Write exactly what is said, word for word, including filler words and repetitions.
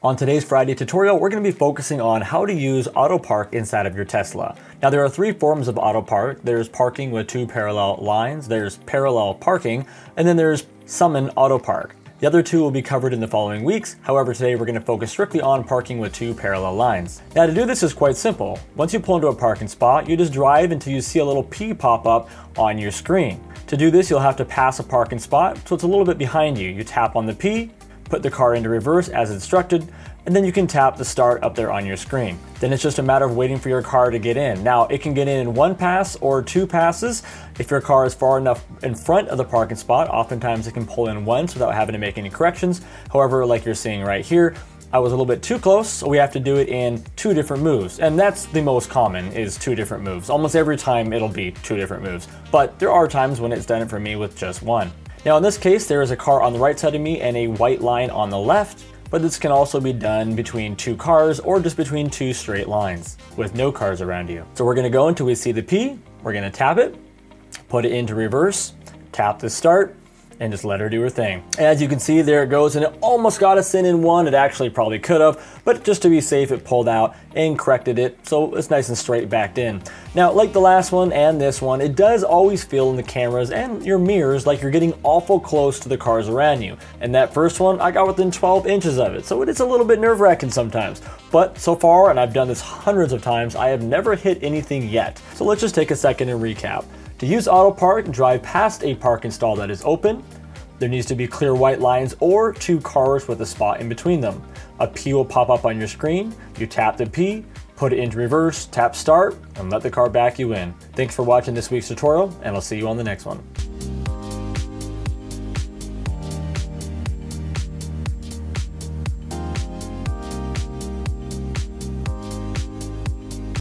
On today's Friday tutorial, we're going to be focusing on how to use Autopark inside of your Tesla. Now there are three forms of Autopark. There's parking with two parallel lines, there's parallel parking, and then there's Summon Autopark. The other two will be covered in the following weeks. However, today we're going to focus strictly on parking with two parallel lines. Now to do this is quite simple. Once you pull into a parking spot, you just drive until you see a little P pop up on your screen. To do this, you'll have to pass a parking spot, so it's a little bit behind you. You tap on the P, put the car into reverse as instructed, and then you can tap the start up there on your screen. Then it's just a matter of waiting for your car to get in. Now it can get in in one pass or two passes. If your car is far enough in front of the parking spot, oftentimes it can pull in once without having to make any corrections. However, like you're seeing right here, I was a little bit too close, so we have to do it in two different moves. And that's the most common, is two different moves. Almost every time it'll be two different moves, but there are times when it's done it for me with just one. Now in this case, there is a car on the right side of me and a white line on the left, but this can also be done between two cars or just between two straight lines with no cars around you. So we're gonna go until we see the P, we're gonna tap it, put it into reverse, tap the start, and just let her do her thing. As you can see, there it goes, and it almost got us in in one. It actually probably could have, but just to be safe, it pulled out and corrected it, so it's nice and straight backed in. Now, like the last one and this one, it does always feel in the cameras and your mirrors like you're getting awful close to the cars around you. And that first one, I got within twelve inches of it, so it is a little bit nerve-wracking sometimes. But so far, and I've done this hundreds of times, I have never hit anything yet. So let's just take a second and recap. To use Autopark, drive past a parking stall that is open. There needs to be clear white lines or two cars with a spot in between them. A P will pop up on your screen. You tap the P, put it into reverse, tap start, and let the car back you in. Thanks for watching this week's tutorial, and I'll see you on the next one.